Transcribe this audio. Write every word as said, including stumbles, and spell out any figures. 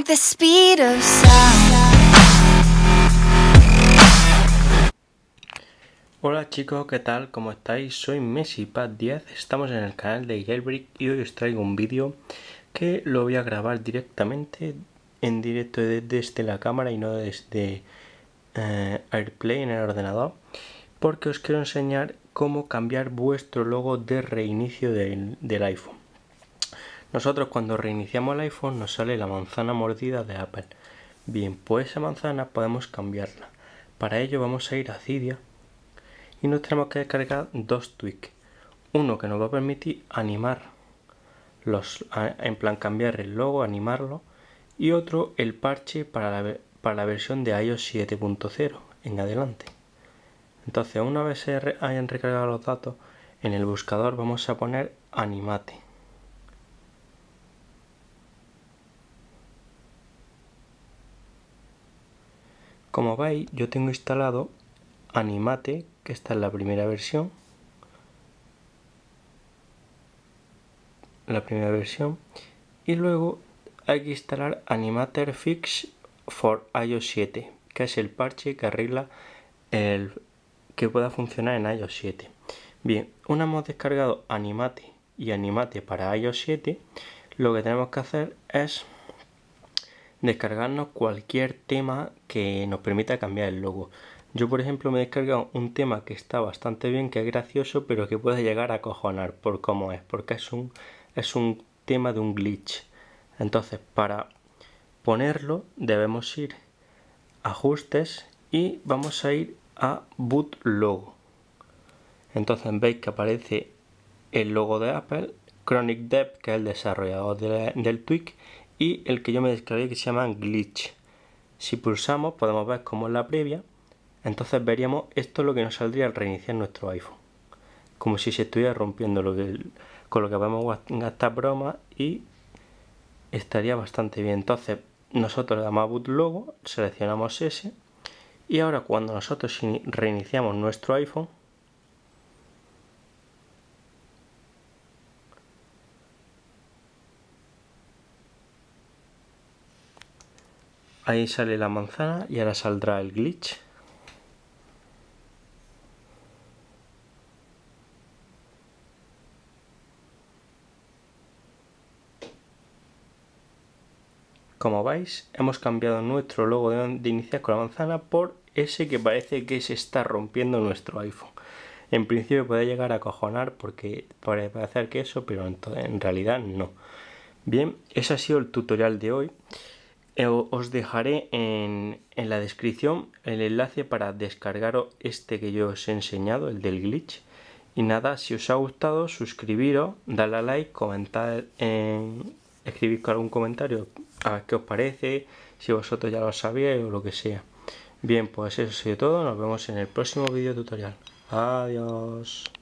like the speed of sound. Hola chicos, ¿qué tal? ¿Cómo estáis? Soy Messipac diez, estamos en el canal de Jailbreak y hoy os traigo un vídeo que lo voy a grabar directamente en directo desde la cámara y no desde eh, AirPlay en el ordenador, porque os quiero enseñar cómo cambiar vuestro logo de reinicio del, del iPhone. Nosotros cuando reiniciamos el iPhone nos sale la manzana mordida de Apple. Bien, pues esa manzana podemos cambiarla. Para ello vamos a ir a Cydia y nos tenemos que descargar dos tweaks. Uno que nos va a permitir animar, los, en plan cambiar el logo, animarlo. Y otro, el parche para la, para la versión de i o ese siete punto cero en adelante. Entonces, una vez se hayan recargado los datos, en el buscador vamos a poner Animate. Como veis, yo tengo instalado Animate, que está en la primera versión. La primera versión. Y luego hay que instalar Animate Fix for i o ese siete, que es el parche que arregla el que pueda funcionar en i o ese siete. Bien, una vez hemos descargado Animate y Animate para i o ese siete, lo que tenemos que hacer es descargarnos cualquier tema que nos permita cambiar el logo. Yo, por ejemplo, me he descargado un tema que está bastante bien, que es gracioso, pero que puede llegar a acojonar por cómo es, porque es un, es un tema de un glitch. Entonces, para ponerlo debemos ir a ajustes y vamos a ir a BootLogo. Entonces veis que aparece el logo de Apple, Chronic Dev, que es el desarrollador de, del tweak, y el que yo me descargué, que se llama glitch. Si pulsamos podemos ver cómo es la previa. Entonces veríamos, esto es lo que nos saldría al reiniciar nuestro iPhone, como si se estuviera rompiendo, lo que, con lo que podemos gastar bromas, y estaría bastante bien. Entonces nosotros le damos a BootLogo, seleccionamos ese, y ahora cuando nosotros reiniciamos nuestro iPhone, ahí sale la manzana y ahora saldrá el glitch. Como veis, hemos cambiado nuestro logo de iniciar con la manzana por ese que parece que se está rompiendo nuestro iPhone. En principio puede llegar a acojonar porque parece parecer que eso, pero en realidad no. Bien, ese ha sido el tutorial de hoy. Os dejaré en, en la descripción el enlace para descargaros este que yo os he enseñado, el del glitch. Y nada, si os ha gustado, suscribiros, dadle a like, comentad, en, escribid algún comentario a ver qué os parece, si vosotros ya lo sabíais o lo que sea. Bien, pues eso ha sido todo, nos vemos en el próximo vídeo tutorial. Adiós.